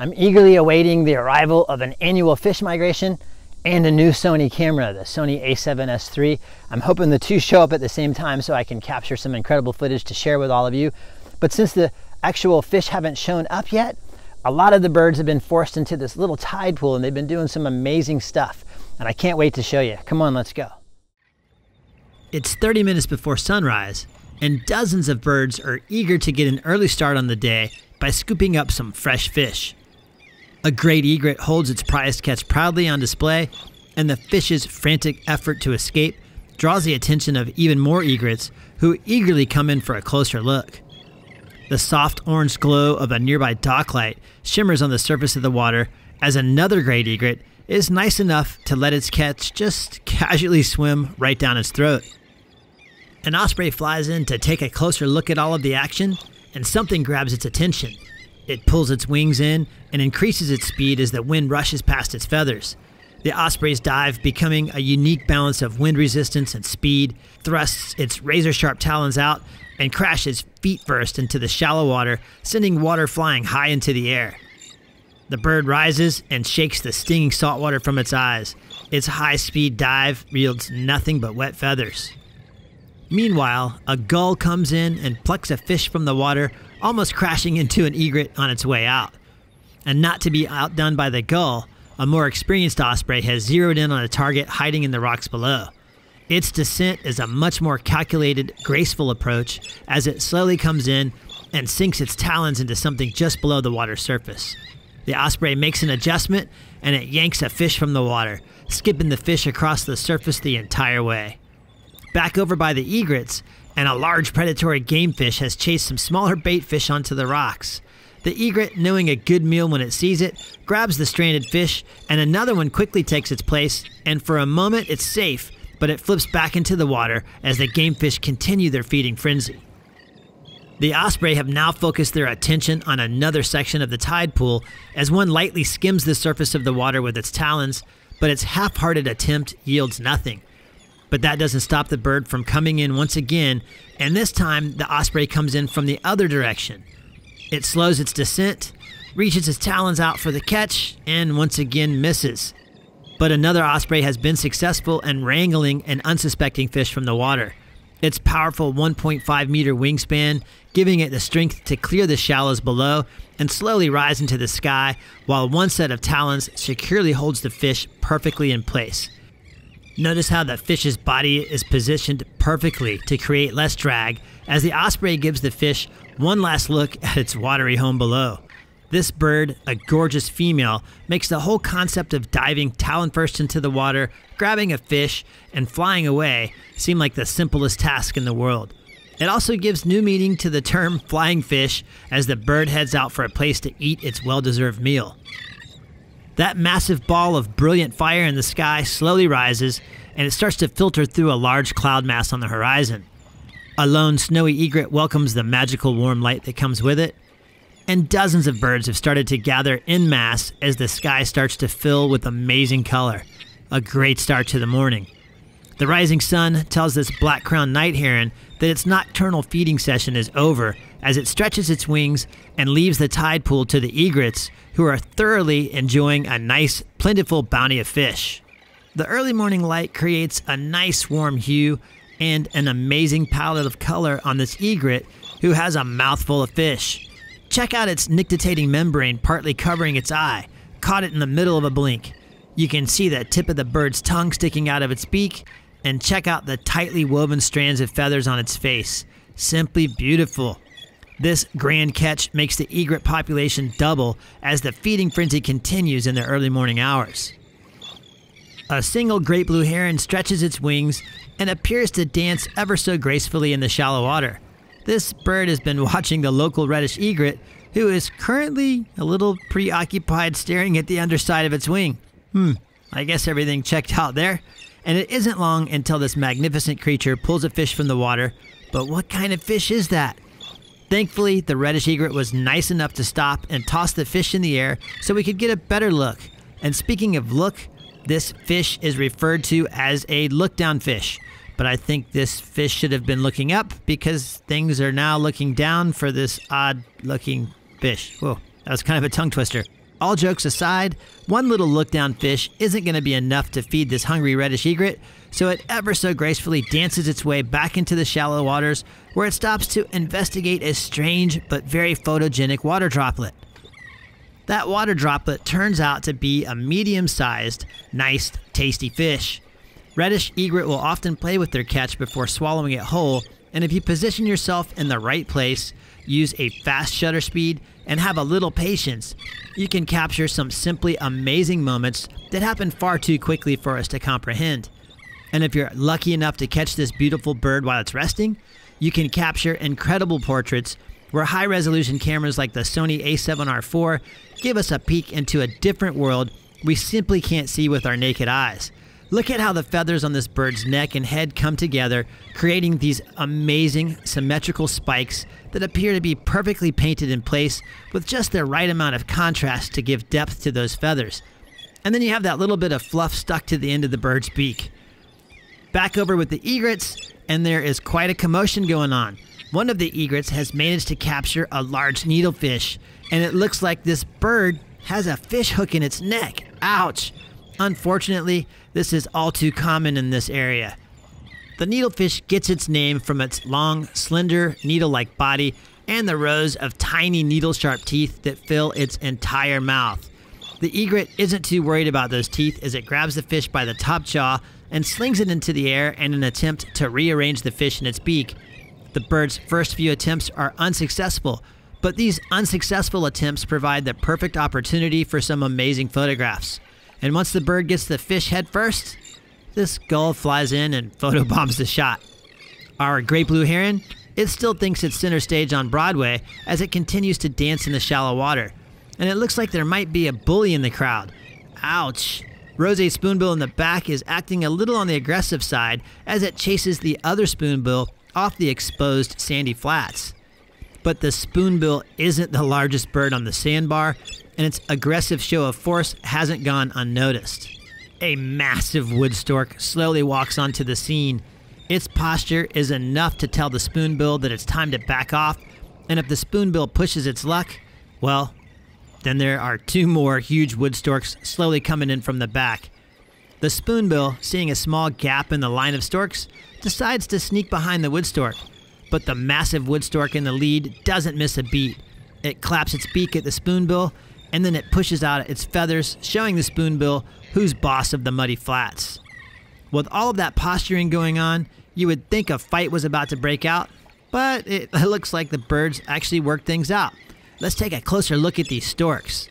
I'm eagerly awaiting the arrival of an annual fish migration and a new Sony camera, the Sony A7S3. I'm hoping the two show up at the same time so I can capture some incredible footage to share with all of you. But since the actual fish haven't shown up yet, a lot of the birds have been forced into this little tide pool and they've been doing some amazing stuff. And I can't wait to show you. Come on, let's go. It's 30 minutes before sunrise, and dozens of birds are eager to get an early start on the day by scooping up some fresh fish. A great egret holds its prized catch proudly on display, and the fish's frantic effort to escape draws the attention of even more egrets who eagerly come in for a closer look. The soft orange glow of a nearby dock light shimmers on the surface of the water as another great egret is nice enough to let its catch just casually swim right down its throat. An osprey flies in to take a closer look at all of the action, and something grabs its attention. It pulls its wings in and increases its speed as the wind rushes past its feathers. The osprey's dive, becoming a unique balance of wind resistance and speed, thrusts its razor-sharp talons out and crashes feet first into the shallow water, sending water flying high into the air. The bird rises and shakes the stinging salt water from its eyes. Its high-speed dive yields nothing but wet feathers. Meanwhile, a gull comes in and plucks a fish from the water, almost crashing into an egret on its way out. And not to be outdone by the gull, a more experienced osprey has zeroed in on a target hiding in the rocks below. Its descent is a much more calculated, graceful approach as it slowly comes in and sinks its talons into something just below the water surface. The osprey makes an adjustment and it yanks a fish from the water, skipping the fish across the surface the entire way. Back over by the egrets, and a large predatory game fish has chased some smaller bait fish onto the rocks. The egret, knowing a good meal when it sees it, grabs the stranded fish, and another one quickly takes its place, and for a moment it's safe, but it flips back into the water as the game fish continue their feeding frenzy. The osprey have now focused their attention on another section of the tide pool as one lightly skims the surface of the water with its talons, but its half-hearted attempt yields nothing. But that doesn't stop the bird from coming in once again, and this time the osprey comes in from the other direction. It slows its descent, reaches its talons out for the catch, and once again misses. But another osprey has been successful in wrangling an unsuspecting fish from the water. Its powerful 1.5-meter wingspan giving it the strength to clear the shallows below and slowly rise into the sky, while one set of talons securely holds the fish perfectly in place. Notice how the fish's body is positioned perfectly to create less drag as the osprey gives the fish one last look at its watery home below. This bird, a gorgeous female, makes the whole concept of diving talon first into the water, grabbing a fish, and flying away seem like the simplest task in the world. It also gives new meaning to the term flying fish as the bird heads out for a place to eat its well-deserved meal. That massive ball of brilliant fire in the sky slowly rises, and it starts to filter through a large cloud mass on the horizon. A lone snowy egret welcomes the magical warm light that comes with it, and dozens of birds have started to gather en masse as the sky starts to fill with amazing color. A great start to the morning. The rising sun tells this black-crowned night heron that its nocturnal feeding session is over as it stretches its wings and leaves the tide pool to the egrets, who are thoroughly enjoying a nice, plentiful bounty of fish. The early morning light creates a nice warm hue and an amazing palette of color on this egret, who has a mouthful of fish. Check out its nictitating membrane partly covering its eye, caught it in the middle of a blink. You can see the tip of the bird's tongue sticking out of its beak, and check out the tightly woven strands of feathers on its face. Simply beautiful. This grand catch makes the egret population double as the feeding frenzy continues in the early morning hours. A single great blue heron stretches its wings and appears to dance ever so gracefully in the shallow water. This bird has been watching the local reddish egret, who is currently a little preoccupied staring at the underside of its wing. I guess everything checked out there. And it isn't long until this magnificent creature pulls a fish from the water. But what kind of fish is that? Thankfully, the reddish egret was nice enough to stop and toss the fish in the air so we could get a better look. And speaking of look, this fish is referred to as a look-down fish. But I think this fish should have been looking up, because things are now looking down for this odd-looking fish. Whoa, that was kind of a tongue twister. All jokes aside, one little look-down fish isn't going to be enough to feed this hungry reddish egret, so it ever so gracefully dances its way back into the shallow waters where it stops to investigate a strange but very photogenic water droplet. That water droplet turns out to be a medium-sized, nice, tasty fish. Reddish egret will often play with their catch before swallowing it whole, and if you position yourself in the right place, use a fast shutter speed, and have a little patience, you can capture some simply amazing moments that happen far too quickly for us to comprehend. And if you're lucky enough to catch this beautiful bird while it's resting, you can capture incredible portraits where high-resolution cameras like the Sony A7R IV give us a peek into a different world we simply can't see with our naked eyes. Look at how the feathers on this bird's neck and head come together, creating these amazing symmetrical spikes that appear to be perfectly painted in place with just the right amount of contrast to give depth to those feathers. And then you have that little bit of fluff stuck to the end of the bird's beak. Back over with the egrets, and there is quite a commotion going on. One of the egrets has managed to capture a large needlefish, and it looks like this bird has a fish hook in its neck. Ouch! Unfortunately, this is all too common in this area. The needlefish gets its name from its long, slender, needle-like body and the rows of tiny needle-sharp teeth that fill its entire mouth. The egret isn't too worried about those teeth as it grabs the fish by the top jaw and slings it into the air in an attempt to rearrange the fish in its beak. The bird's first few attempts are unsuccessful, but these unsuccessful attempts provide the perfect opportunity for some amazing photographs. And once the bird gets the fish head first, this gull flies in and photobombs the shot. Our great blue heron, it still thinks it's center stage on Broadway as it continues to dance in the shallow water. And it looks like there might be a bully in the crowd. Ouch! Rosé spoonbill in the back is acting a little on the aggressive side as it chases the other spoonbill off the exposed sandy flats. But the spoonbill isn't the largest bird on the sandbar, and its aggressive show of force hasn't gone unnoticed. A massive wood stork slowly walks onto the scene. Its posture is enough to tell the spoonbill that it's time to back off, and if the spoonbill pushes its luck, well, then there are two more huge wood storks slowly coming in from the back. The spoonbill, seeing a small gap in the line of storks, decides to sneak behind the wood stork. But the massive wood stork in the lead doesn't miss a beat. It claps its beak at the spoonbill, and then it pushes out its feathers, showing the spoonbill who's boss of the muddy flats. With all of that posturing going on, you would think a fight was about to break out, but it looks like the birds actually worked things out. Let's take a closer look at these storks.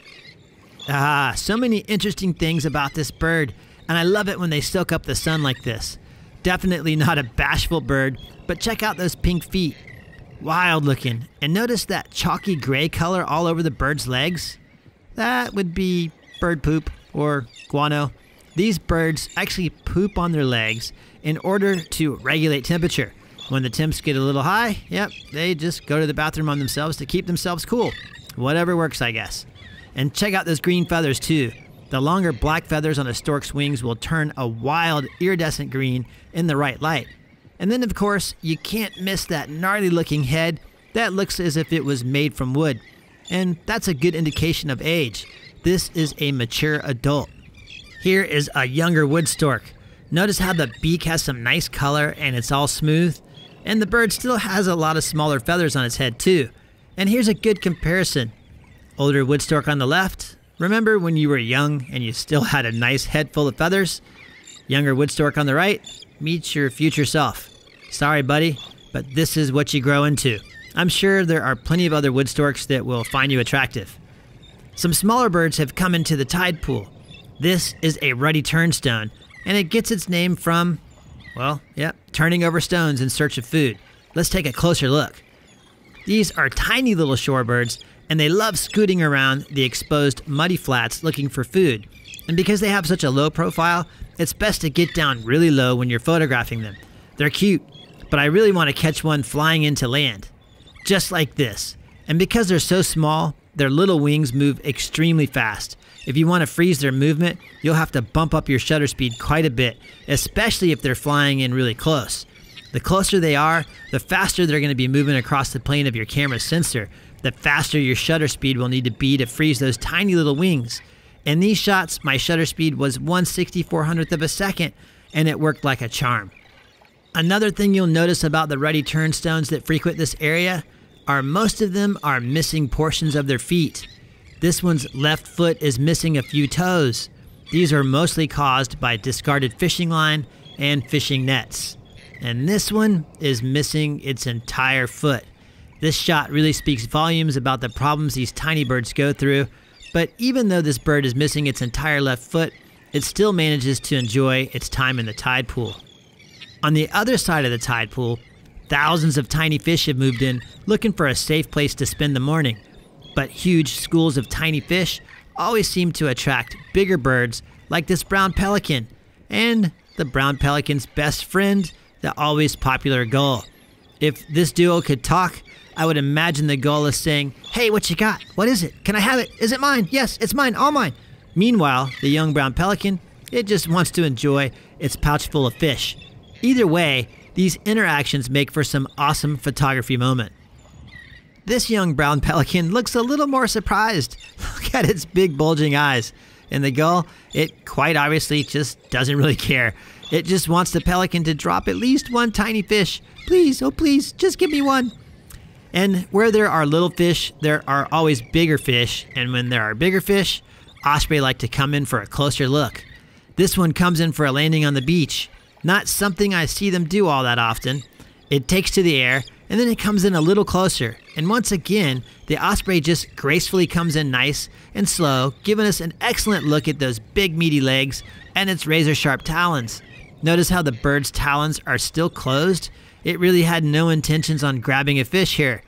Ah, so many interesting things about this bird, and I love it when they soak up the sun like this. Definitely not a bashful bird, but check out those pink feet. Wild looking. And notice that chalky gray color all over the bird's legs? That would be bird poop or guano. These birds actually poop on their legs in order to regulate temperature. When the temps get a little high, yep, they just go to the bathroom on themselves to keep themselves cool. Whatever works, I guess. And check out those green feathers too. The longer black feathers on a stork's wings will turn a wild iridescent green in the right light. And then, of course, you can't miss that gnarly-looking head that looks as if it was made from wood. And that's a good indication of age. This is a mature adult. Here is a younger wood stork. Notice how the beak has some nice color and it's all smooth. And the bird still has a lot of smaller feathers on its head too. And here's a good comparison. Older wood stork on the left. Remember when you were young and you still had a nice head full of feathers? Younger wood stork on the right, meets your future self. Sorry, buddy, but this is what you grow into. I'm sure there are plenty of other wood storks that will find you attractive. Some smaller birds have come into the tide pool. This is a ruddy turnstone, and it gets its name from, well, yep, turning over stones in search of food. Let's take a closer look. These are tiny little shorebirds, and they love scooting around the exposed muddy flats looking for food. And because they have such a low profile, it's best to get down really low when you're photographing them. They're cute, but I really want to catch one flying into land. Just like this. And because they're so small, their little wings move extremely fast. If you want to freeze their movement, you'll have to bump up your shutter speed quite a bit, especially if they're flying in really close. The closer they are, the faster they're going to be moving across the plane of your camera's sensor, The faster your shutter speed will need to be to freeze those tiny little wings. In these shots, my shutter speed was 1/6400th of a second, and it worked like a charm. Another thing you'll notice about the ruddy turnstones that frequent this area are most of them are missing portions of their feet. This one's left foot is missing a few toes. These are mostly caused by discarded fishing line and fishing nets. And this one is missing its entire foot. This shot really speaks volumes about the problems these tiny birds go through, but even though this bird is missing its entire left foot, it still manages to enjoy its time in the tide pool. On the other side of the tide pool, thousands of tiny fish have moved in looking for a safe place to spend the morning, but huge schools of tiny fish always seem to attract bigger birds like this brown pelican and the brown pelican's best friend, the always popular gull. If this duo could talk, I would imagine the gull is saying, "Hey, what you got? What is it? Can I have it? Is it mine? Yes, it's mine, all mine." Meanwhile, the young brown pelican, it just wants to enjoy its pouch full of fish. Either way, these interactions make for some awesome photography moment. This young brown pelican looks a little more surprised. Look at its big bulging eyes. And the gull, it quite obviously just doesn't really care. It just wants the pelican to drop at least one tiny fish. Please, oh please, just give me one. And where there are little fish, there are always bigger fish. And when there are bigger fish, osprey like to come in for a closer look. This one comes in for a landing on the beach. Not something I see them do all that often. It takes to the air, and then it comes in a little closer. And once again, the osprey just gracefully comes in nice and slow, giving us an excellent look at those big meaty legs and its razor-sharp talons. Notice how the bird's talons are still closed? It really had no intentions on grabbing a fish here.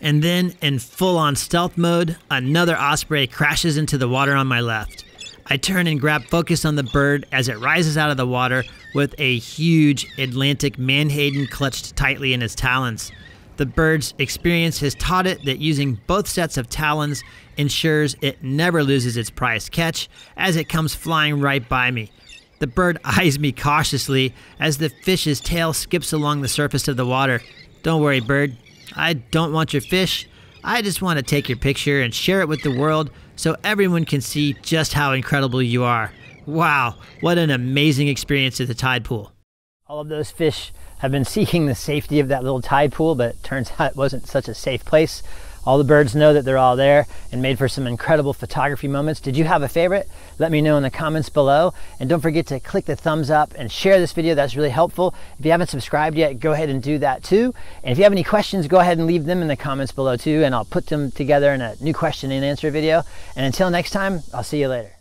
And then, in full-on stealth mode, another osprey crashes into the water on my left. I turn and grab focus on the bird as it rises out of the water with a huge Atlantic menhaden clutched tightly in its talons. The bird's experience has taught it that using both sets of talons ensures it never loses its prized catch as it comes flying right by me. The bird eyes me cautiously as the fish's tail skips along the surface of the water. "Don't worry, bird. I don't want your fish. I just want to take your picture and share it with the world so everyone can see just how incredible you are." Wow, what an amazing experience at the tide pool. All of those fish have been seeking the safety of that little tide pool, but it turns out it wasn't such a safe place. All the birds know that they're all there and made for some incredible photography moments. Did you have a favorite? Let me know in the comments below. And don't forget to click the thumbs up and share this video. That's really helpful. If you haven't subscribed yet, go ahead and do that too. And if you have any questions, go ahead and leave them in the comments below too, and I'll put them together in a new question and answer video. And until next time, I'll see you later.